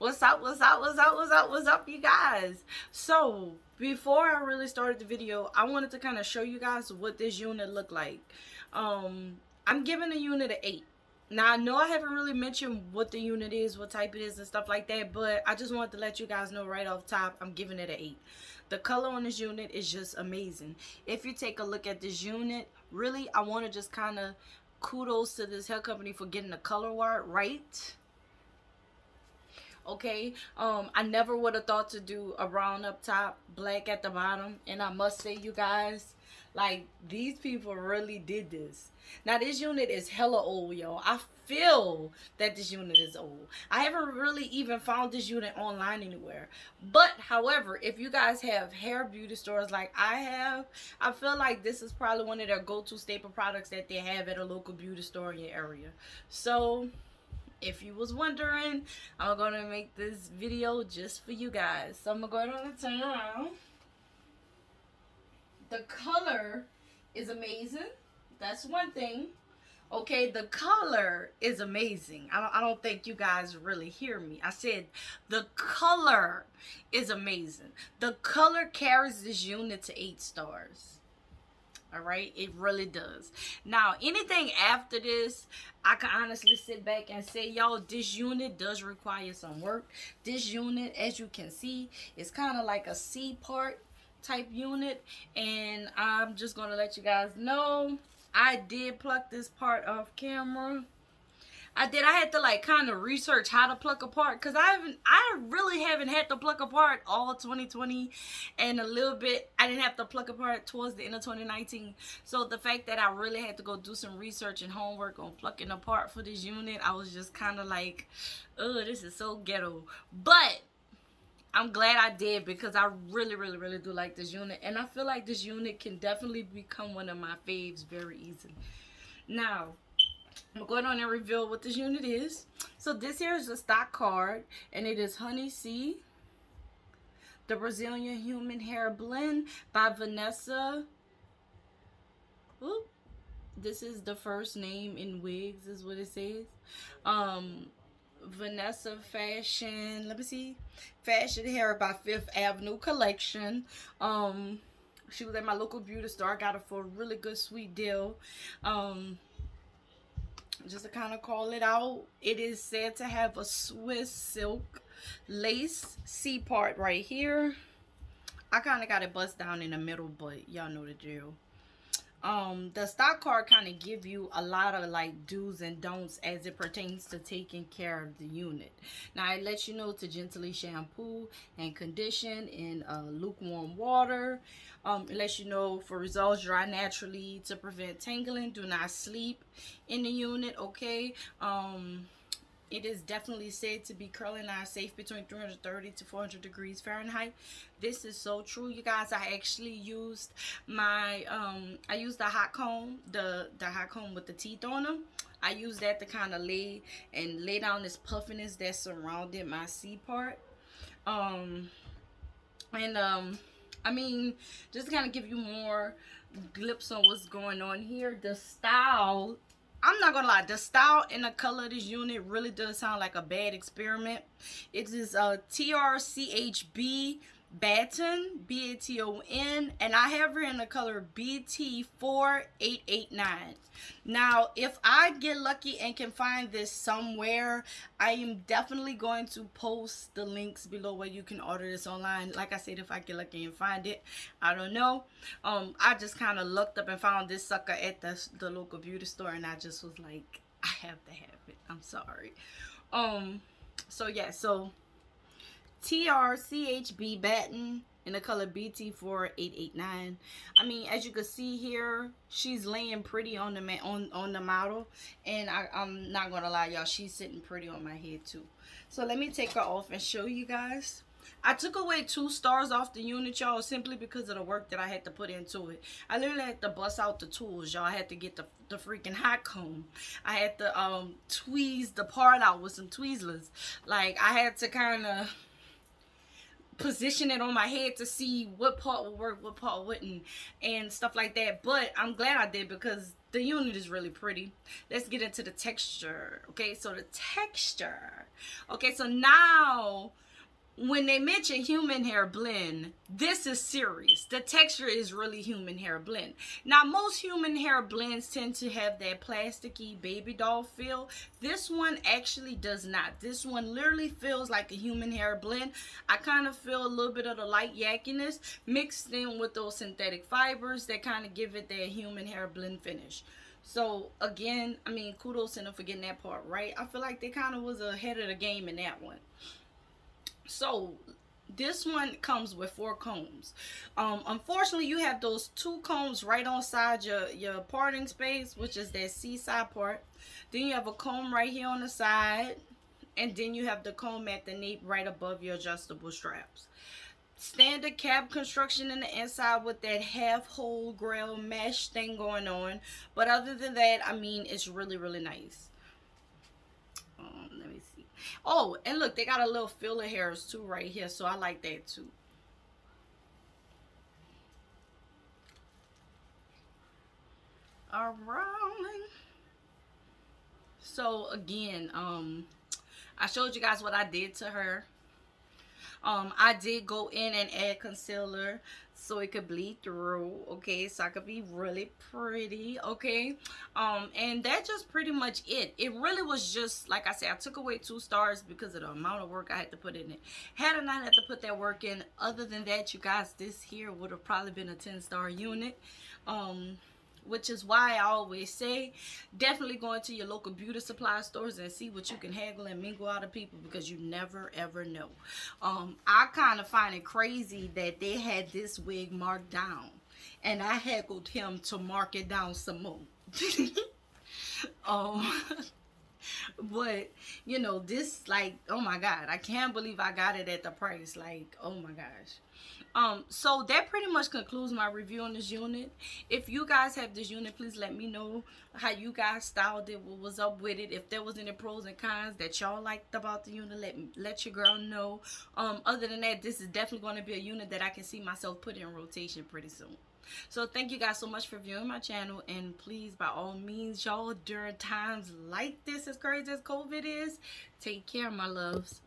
What's up, what's up, what's up, what's up, what's up, you guys? So before I really started the video, I wanted to kind of show you guys what this unit looked like. I'm giving the unit an 8. Now I know I haven't really mentioned what the unit is, what type it is and stuff like that, but I just wanted to let you guys know right off top, I'm giving it an 8. The color on this unit is just amazing. If you take a look at this unit, really I want to just kind of kudos to this hair company for getting the color word right. Okay, I never would have thought to do a brown up top, black at the bottom, and I must say, you guys, like, these people really did this. Now this unit is hella old, y'all. I feel that this unit is old. I haven't really even found this unit online anywhere, but however, if you guys have hair beauty stores like I have, I feel like this is probably one of their go-to staple products that they have at a local beauty store in your area. So if you was wondering, I'm gonna make this video just for you guys. So I'm gonna go ahead and turn around. The color is amazing. That's one thing. Okay, the color is amazing. I don't think you guys really hear me. I said the color is amazing. The color carries this unit to 8 stars. All right, it really does. Now anything after this, I can honestly sit back and say, y'all, this unit does require some work. This unit, as you can see, is kind of like a C part type unit, and I'm just gonna let you guys know I did pluck this part off camera. I had to like kind of research how to pluck apart, because I really haven't had to pluck apart all 2020, and a little bit I didn't have to pluck apart towards the end of 2019. So the fact that I really had to go do some research and homework on plucking apart for this unit, I was just kind of like, oh, this is so ghetto. But I'm glad I did, because I really, really, really do like this unit. And I feel like this unit can definitely become one of my faves very easily. Now, I'm going on and reveal what this unit is. So this here is the stock card, and it is Honey C, the Brazilian Human Hair Blend by Vanessa. Ooh, this is the first name in wigs is what it says. Vanessa Fashion, let me see, Fashion Hair by 5th Avenue Collection. She was at my local beauty store. I got her for a really good sweet deal. Just to kind of call it out, it is said to have a Swiss silk lace C part right here. I kind of got it bust down in the middle, but y'all know the deal. The stock card kind of give you a lot of like do's and don'ts as it pertains to taking care of the unit. Now it lets you know to gently shampoo and condition in lukewarm water. It lets you know for results, dry naturally to prevent tangling, do not sleep in the unit. Okay, it is definitely said to be curling iron safe between 330 to 400 degrees Fahrenheit. This is so true, you guys. I actually used my, I used the hot comb, the hot comb with the teeth on them. I used that to kind of lay down this puffiness that surrounded my C part. I mean, just to kind of give you more glimpse on what's going on here. The style, I'm not gonna lie, the style and the color of this unit really does sound like a bad experiment. It is TRCHB Baton, B-A-T-O-N, and I have her in the color BT4889. Now, if I get lucky and can find this somewhere, I am definitely going to post the links below where you can order this online. Like I said, if I get lucky and find it, I don't know. I just kind of looked up and found this sucker at the local beauty store, and I just was like, I have to have it. I'm sorry. So yeah, so TRCHB Baton in the color BT4889. I mean, as you can see here, she's laying pretty on the on the model, and I'm not gonna lie, y'all, she's sitting pretty on my head too. So let me take her off and show you guys. I took away 2 stars off the unit, y'all, simply because of the work that I had to put into it. I literally had to bust out the tools, y'all. I had to get the freaking hot comb. I had to tweeze the part out with some tweezers. Like, I had to kind of position it on my head to see what part would work, what part wouldn't, and stuff like that. But I'm glad I did because the unit is really pretty. Let's get into the texture. Okay, so the texture. Okay, so now when they mention human hair blend, this is serious. The texture is really human hair blend. Now, most human hair blends tend to have that plasticky baby doll feel. This one actually does not. This one literally feels like a human hair blend. I kind of feel a little bit of the light yackiness mixed in with those synthetic fibers that kind of give it that human hair blend finish. So, again, I mean, kudos to them for getting that part right. I feel like they kind of was ahead of the game in that one. So this one comes with 4 combs. Unfortunately, you have those 2 combs right on side your parting space, which is that C-side part. Then you have a comb right here on the side, and then you have the comb at the nape right above your adjustable straps. Standard cap construction in the inside with that half hole grail mesh thing going on, but other than that, I mean, it's really, really nice. Let me see. Oh, and look, they got a little filler hairs too right here, so I like that too. All right. So again, I showed you guys what I did to her. I did go in and add concealer so it could bleed through, okay, so I could be really pretty, okay. And that's just pretty much it. It really was just, like I said, I took away 2 stars because of the amount of work I had to put in it. Had I not had to put that work in, other than that, you guys, this here would have probably been a 10-star unit. Which is why I always say, definitely go into your local beauty supply stores and see what you can haggle and mingle out of people, because you never ever know. I kind of find it crazy that they had this wig marked down and I haggled him to mark it down some more. But you know, this, like, oh my god, I can't believe I got it at the price, like, oh my gosh. So that pretty much concludes my review on this unit. If you guys have this unit, please let me know how you guys styled it, what was up with it, if there was any pros and cons that y'all liked about the unit. Let your girl know. Other than that, this is definitely going to be a unit that I can see myself put in rotation pretty soon. So thank you guys so much for viewing my channel, and please, by all means, y'all, during times like this, as crazy as COVID is, take care, my loves.